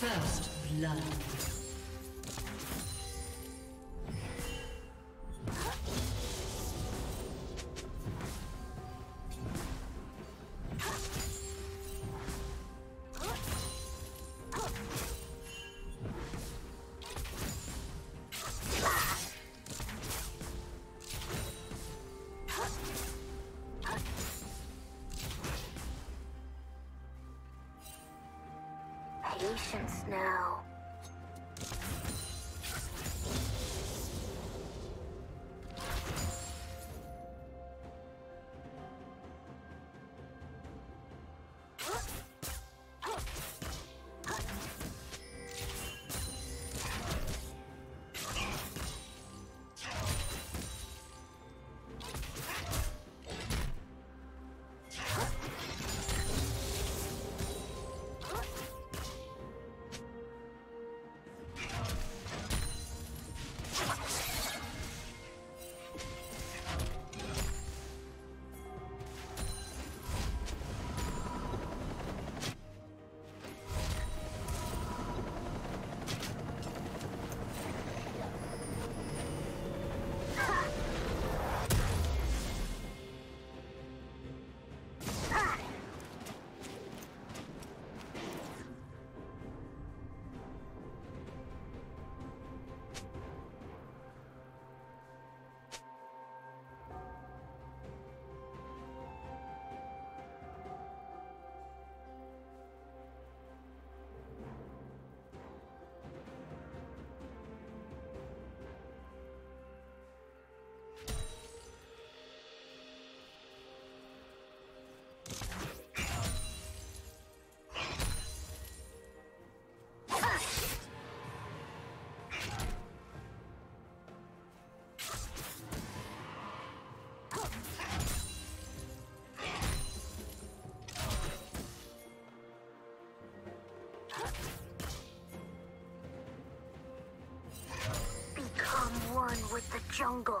First blood. Patience now. With the jungle.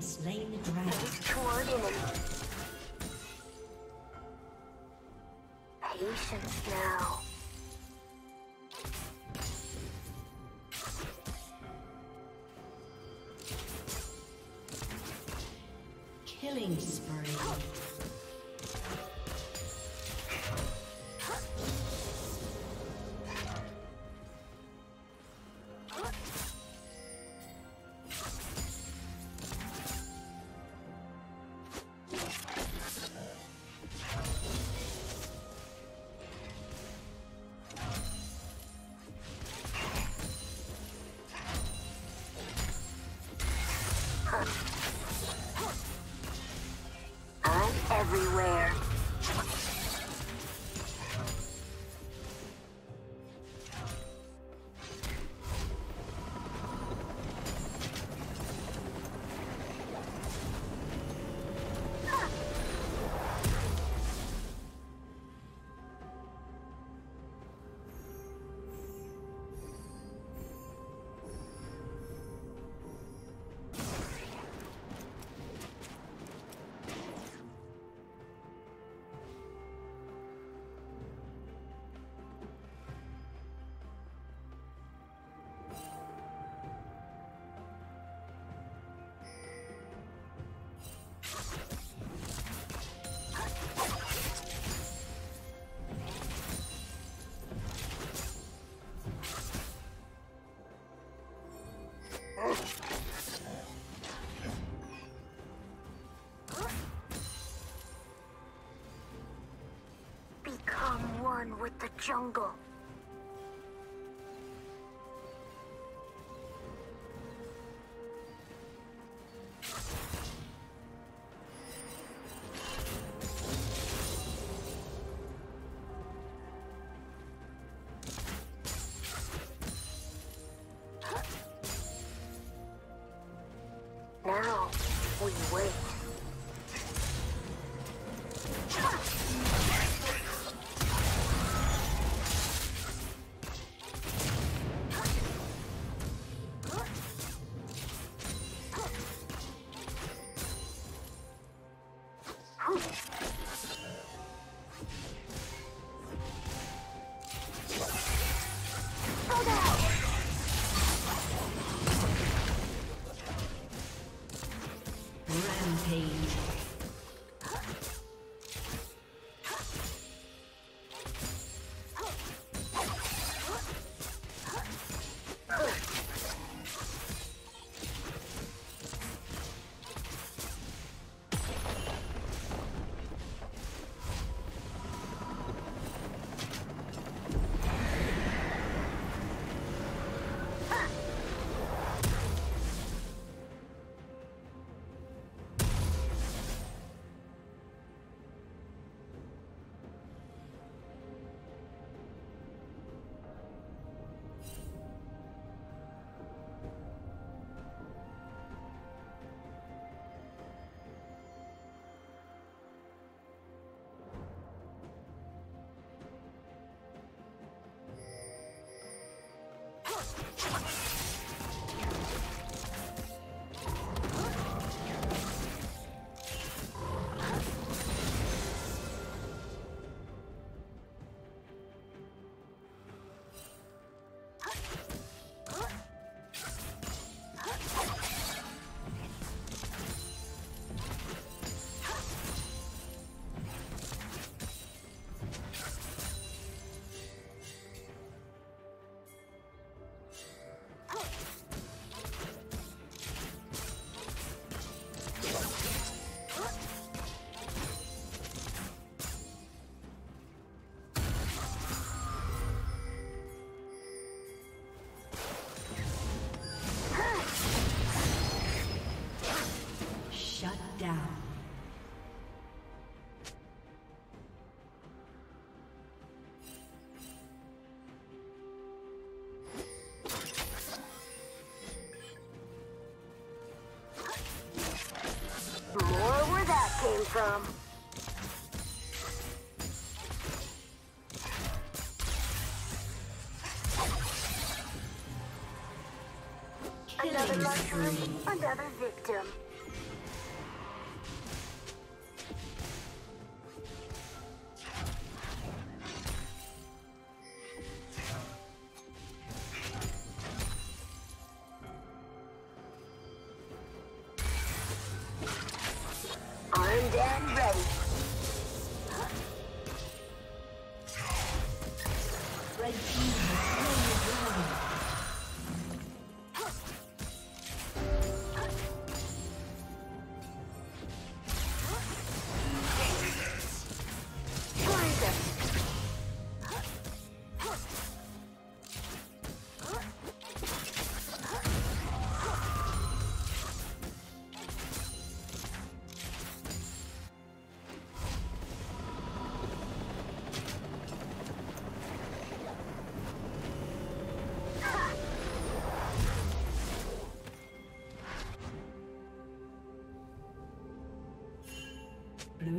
Slain the dragon. Patience now. Killing spree. Everywhere. jungle. Now, we wait. From another luxury, another victim. Blue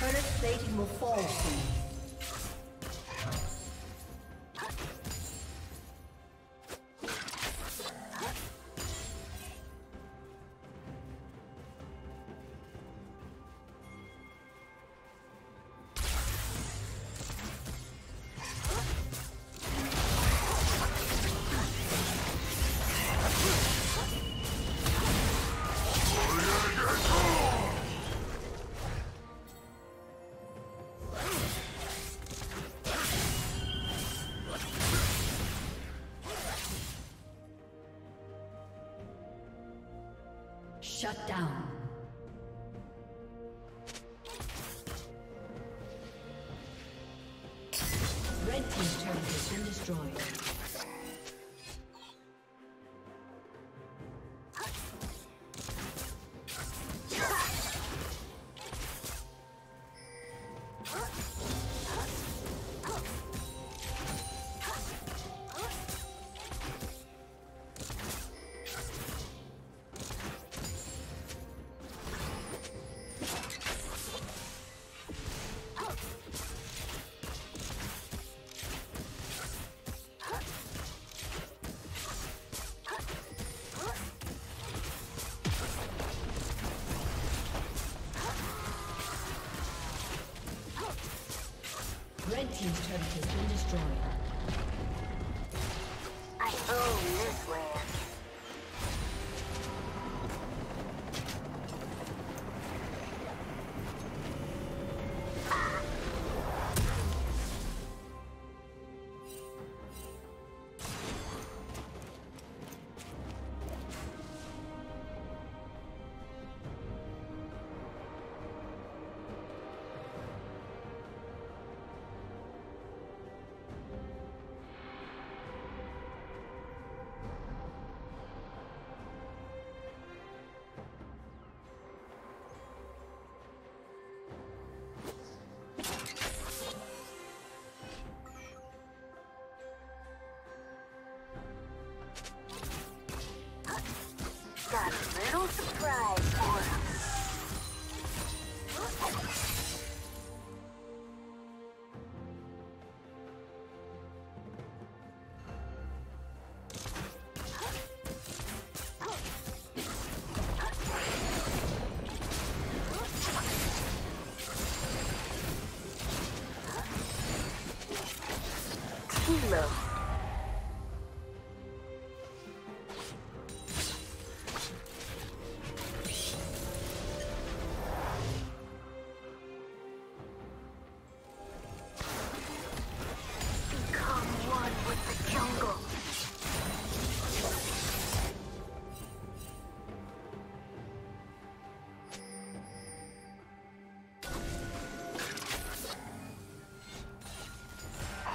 Turret plating will fall soon. Shut down. Red team's turret has been destroyed. Team's turret has been destroyed. I own this land. Got a little surprise for him.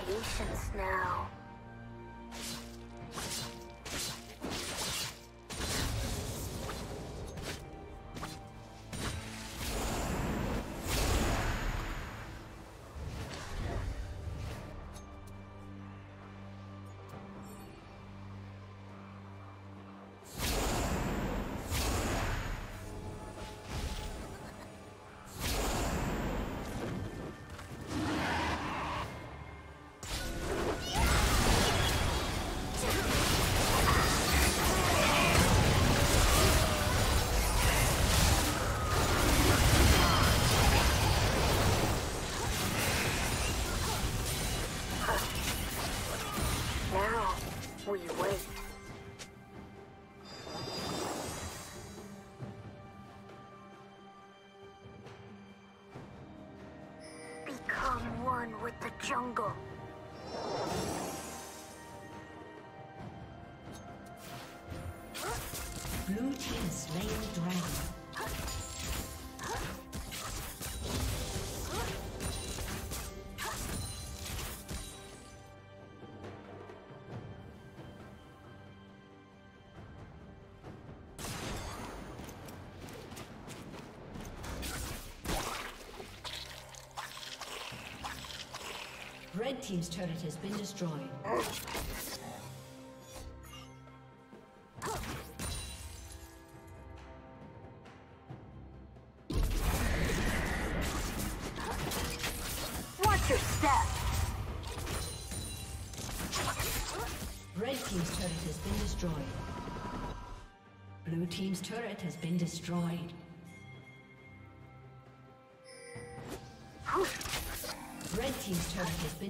Patience now. With the jungle. Blue team slain dragon. Red team's turret has been destroyed. Watch your step. Red team's turret has been destroyed. Blue team's turret has been destroyed. Red team's turret has been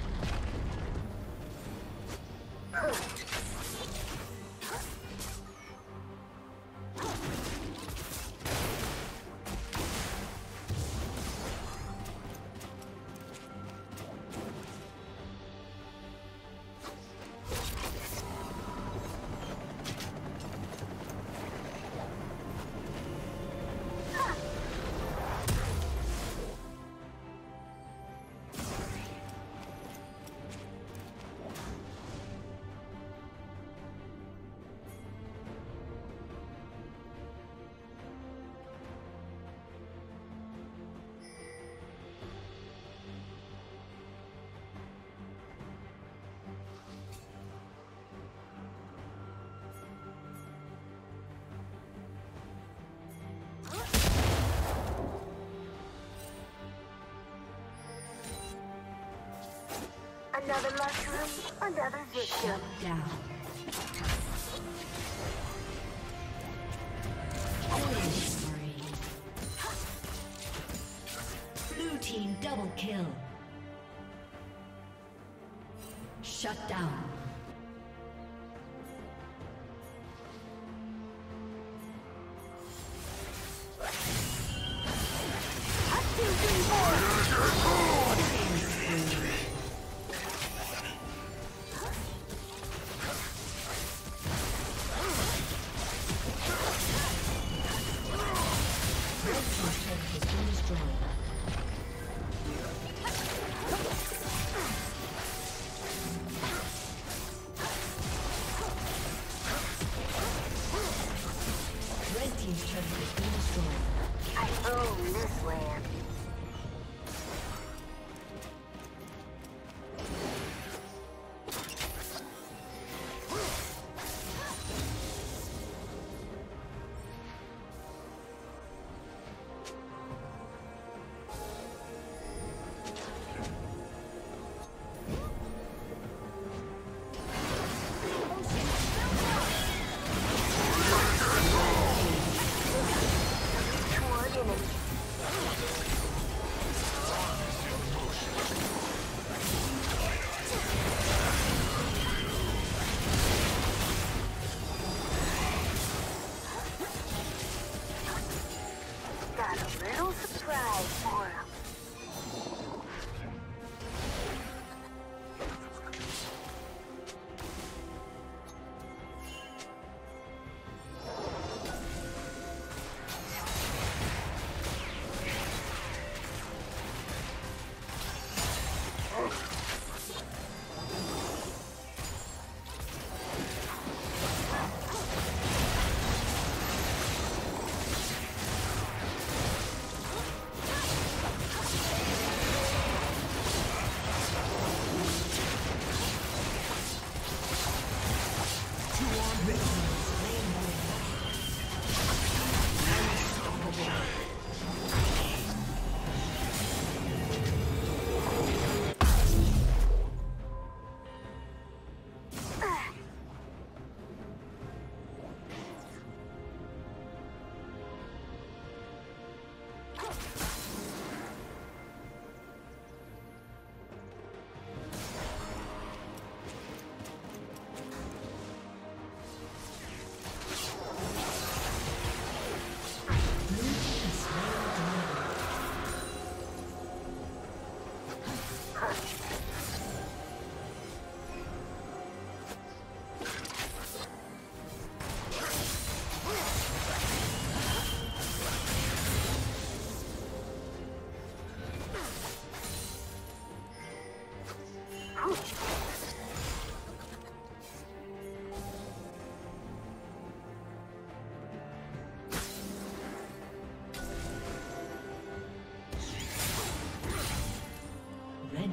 Another mushroom, another victim. Shut down. Blue team double kill. Shut down.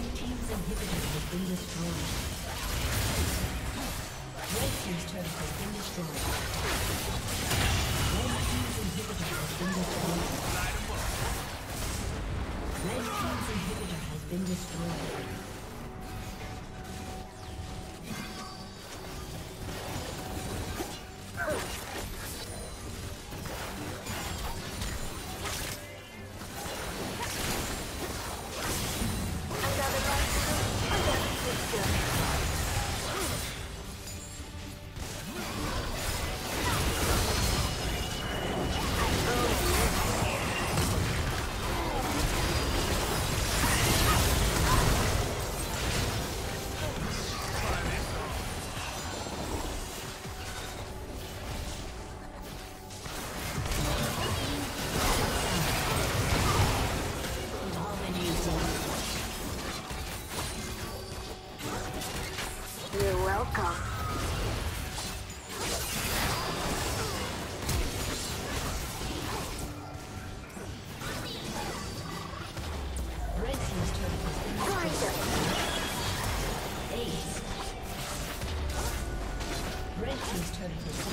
Red team's inhibitor has been destroyed. Red team's turret has been destroyed. Red team's inhibitor has been destroyed. Red team's inhibitor has been destroyed. Red team's turret has been destroyed.